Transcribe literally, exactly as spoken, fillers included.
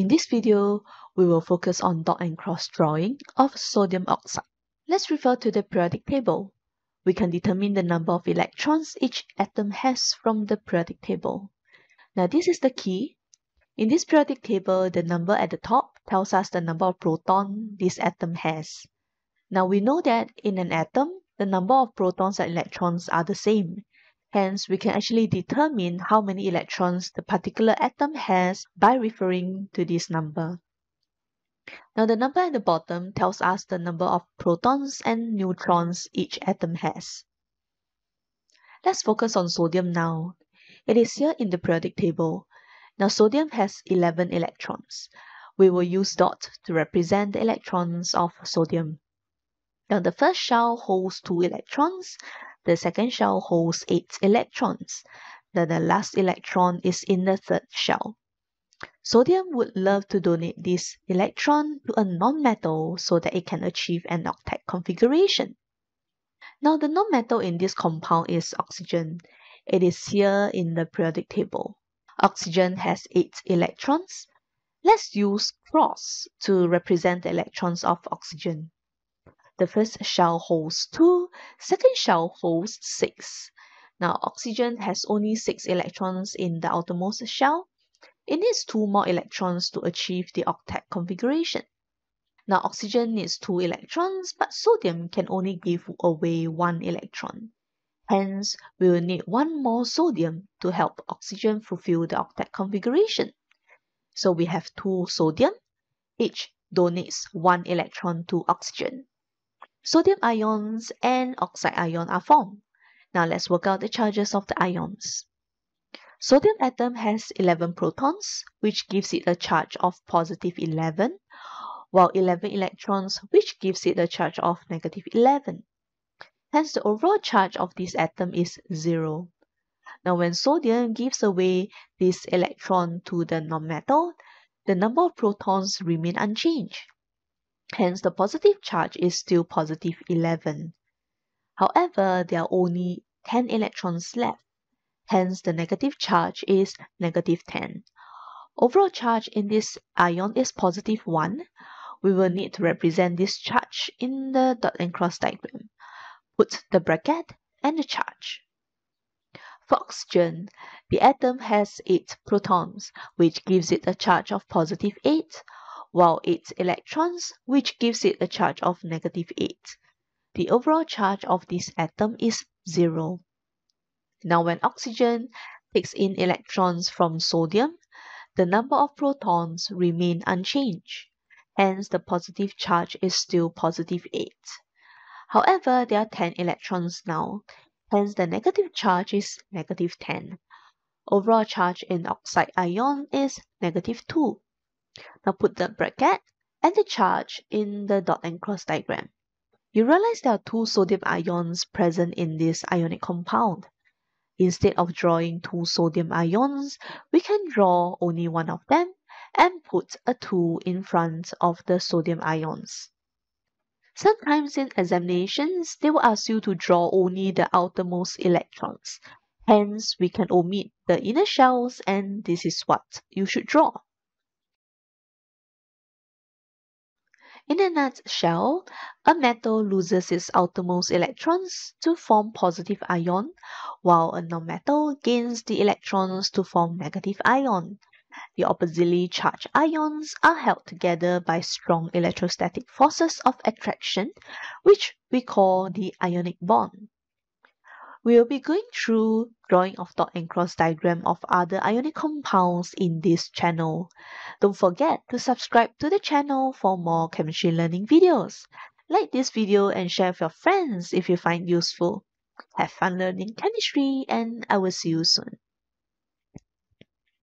In this video, we will focus on dot and cross drawing of sodium oxide. Let's refer to the periodic table. We can determine the number of electrons each atom has from the periodic table. Now this is the key. In this periodic table, the number at the top tells us the number of protons this atom has. Now we know that in an atom, the number of protons and electrons are the same. Hence, we can actually determine how many electrons the particular atom has by referring to this number. Now, the number at the bottom tells us the number of protons and neutrons each atom has. Let's focus on sodium now. It is here in the periodic table. Now, sodium has eleven electrons. We will use dots to represent the electrons of sodium. Now, the first shell holds two electrons. The second shell holds eight electrons. Then the last electron is in the third shell. Sodium would love to donate this electron to a non-metal so that it can achieve an octet configuration. Now, the non-metal in this compound is oxygen. It is here in the periodic table. Oxygen has eight electrons. Let's use cross to represent the electrons of oxygen. The first shell holds two, second shell holds six. Now, oxygen has only six electrons in the outermost shell. It needs two more electrons to achieve the octet configuration. Now, oxygen needs two electrons, but sodium can only give away one electron. Hence, we will need one more sodium to help oxygen fulfill the octet configuration. So we have two sodium. Each donates one electron to oxygen. Sodium ions and oxide ion are formed. Now let's work out the charges of the ions. Sodium atom has eleven protons, which gives it a charge of positive eleven, while eleven electrons, which gives it a charge of negative eleven. Hence, the overall charge of this atom is zero. Now, when sodium gives away this electron to the non-metal, the number of protons remain unchanged. Hence, the positive charge is still positive eleven. However, there are only ten electrons left. Hence, the negative charge is negative ten. Overall charge in this ion is positive one. We will need to represent this charge in the dot and cross diagram. Put the bracket and the charge. For oxygen, the atom has eight protons, which gives it a charge of positive eight. While eight electrons, which gives it a charge of negative eight. The overall charge of this atom is zero. Now, when oxygen takes in electrons from sodium, the number of protons remain unchanged. Hence, the positive charge is still positive eight. However, there are ten electrons now. Hence, the negative charge is negative ten. Overall charge in oxide ion is negative two. Now put the bracket and the charge in the dot and cross diagram. You realize there are two sodium ions present in this ionic compound. Instead of drawing two sodium ions, we can draw only one of them and put a two in front of the sodium ions. Sometimes in examinations, they will ask you to draw only the outermost electrons. Hence, we can omit the inner shells, and this is what you should draw. In a nutshell, a metal loses its outermost electrons to form positive ion, while a non-metal gains the electrons to form negative ion. The oppositely charged ions are held together by strong electrostatic forces of attraction, which we call the ionic bond. We will be going through drawing of dot and cross diagram of other ionic compounds in this channel. Don't forget to subscribe to the channel for more chemistry learning videos. Like this video and share with your friends if you find useful. Have fun learning chemistry, and I will see you soon.